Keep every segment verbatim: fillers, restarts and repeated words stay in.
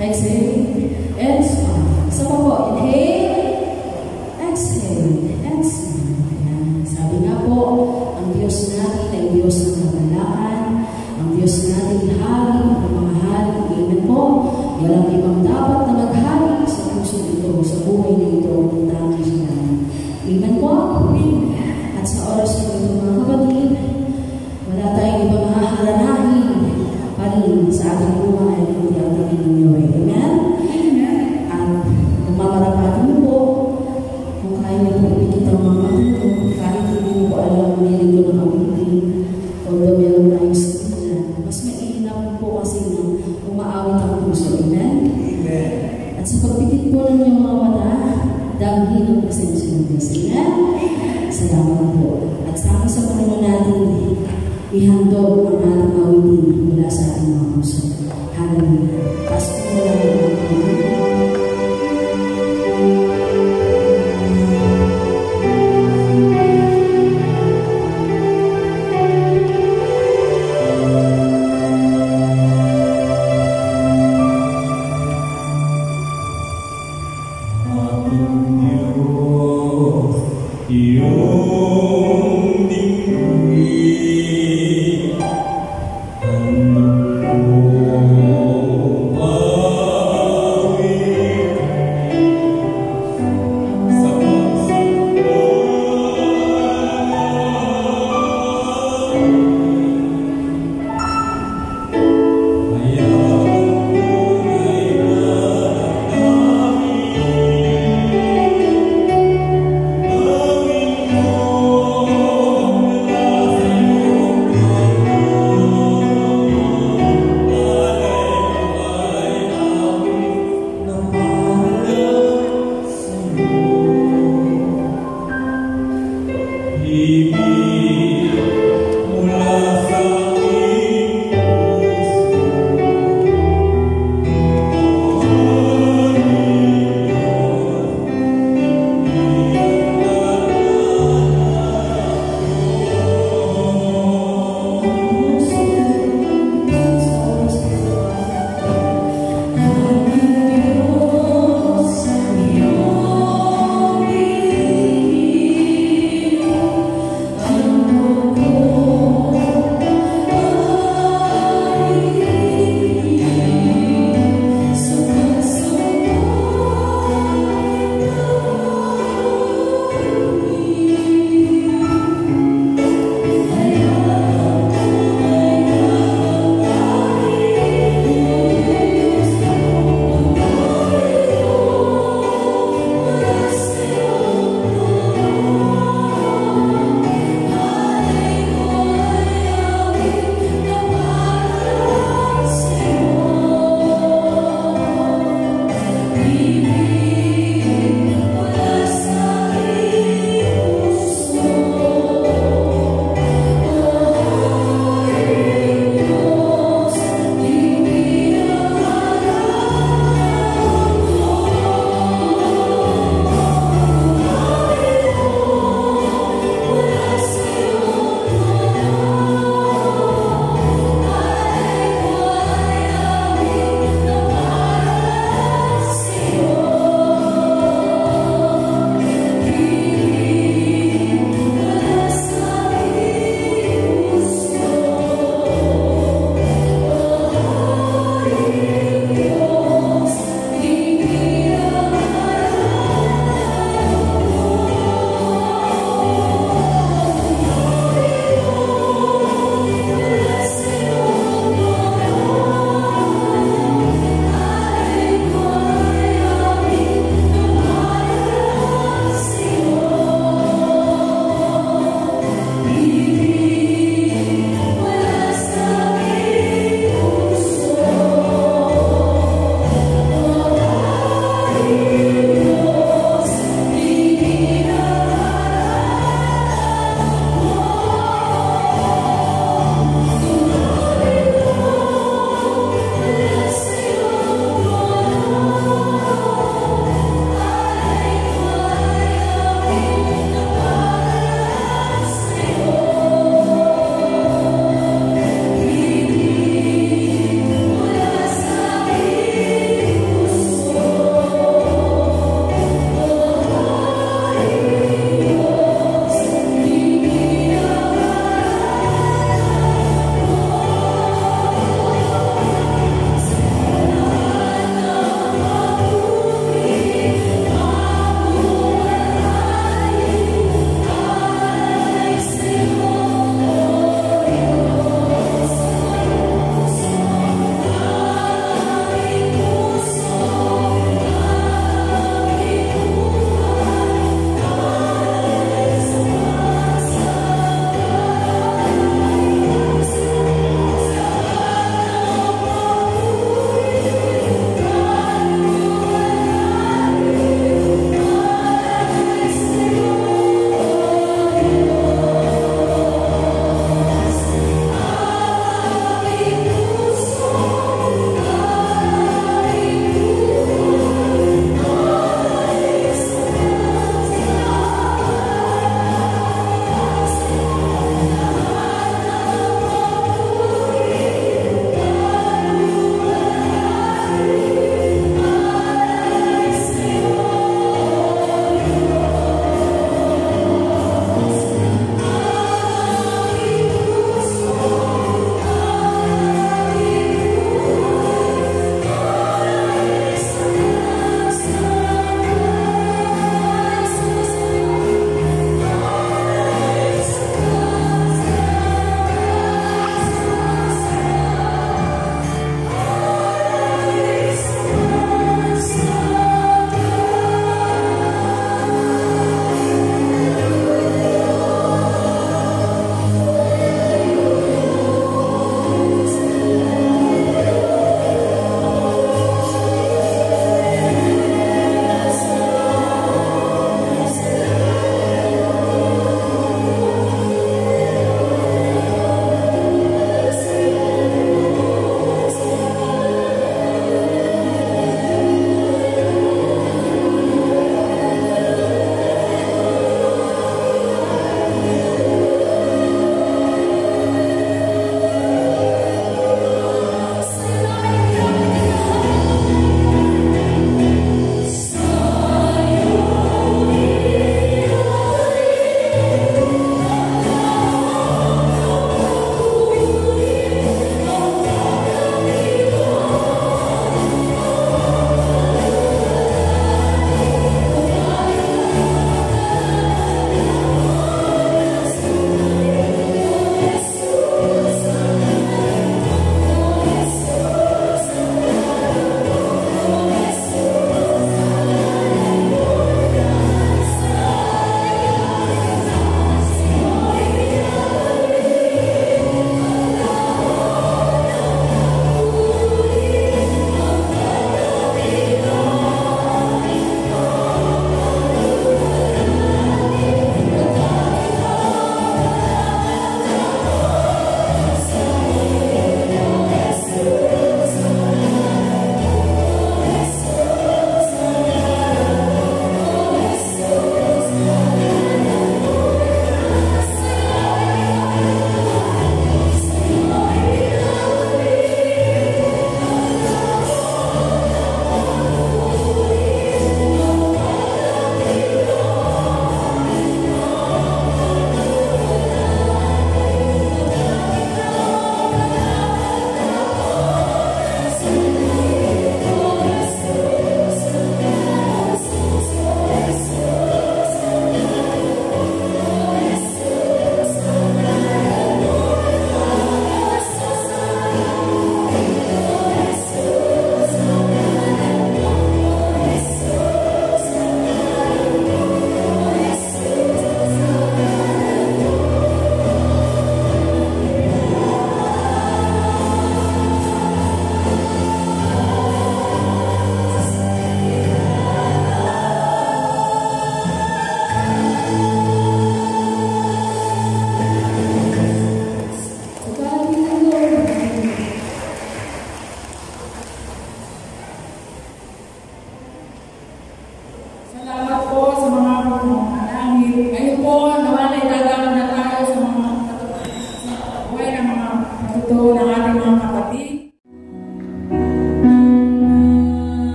Exhale, exhale. Isa pa po, inhale, exhale, exhale. Ayan. Sabi nga po, ang Diyos natin ay Diyos ng kadalaan. Ang Diyos natin hari, pamahal, amen po. Walang ibang dapat na maghari sa puso nito, sa buhay nito, ang tanging siya. Amen po. At sa oras na ito mga kapatid, wala tayong ibang haharanahin parin sa ating buhay ng tiyatangin ninyo. Amen? Amen. At umaparapatin po, kung kaya niyo po ipikita ang mga ito, kahit hindi niyo po alam kung hindi niyo nakapiti, although meron na yung sila, mas maiinap po kasi nang umaawit ang puso. Amen? Amen. At sa pagpikit po ng inyong mga mata, damhin ang presensya ng Diyos. Amen? Salamat po. At sama sa panahon natin, ihandog ang ating awitin mula sa ating mga puso. Hallelujah. Pasko na lang ang mga oh.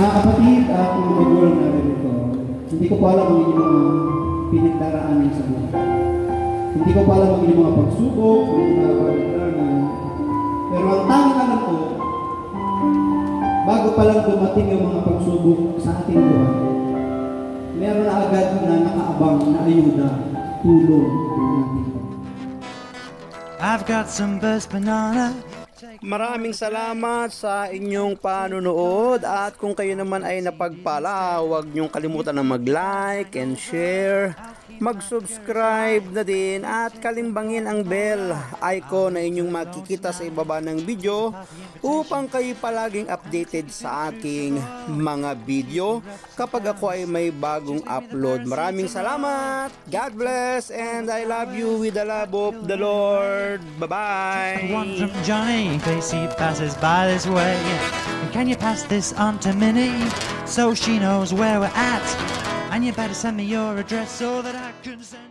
Mga kapatid at mga magulang natin ito, hindi ko pa alam ang inyong mga pinagdaraanan sa buhay. Hindi ko pa alam ang inyong mga pagsubok, ang inyong mga pagdaraanan. Pero ang tanging alam ko, bago pa lang dumating ang mga pagsubok sa ating buhay, meron na agad na nakaabang na ayuda, tulong natin. I've got some best banana. Maraming salamat sa inyong panunood at kung kayo naman ay napagpala, huwag niyong kalimutan na mag-like and share, mag-subscribe na din at kalimbangin ang bell icon na inyong makikita sa ibaba ng video upang kayo palaging updated sa aking mga video kapag ako ay may bagong upload. Maraming salamat, God bless, and I love you with the love of the Lord. Bye-bye. One from Johnny, in case he passes by this way, and can you pass this on to Minnie so she knows where we're at, and you better send me your address so that I can send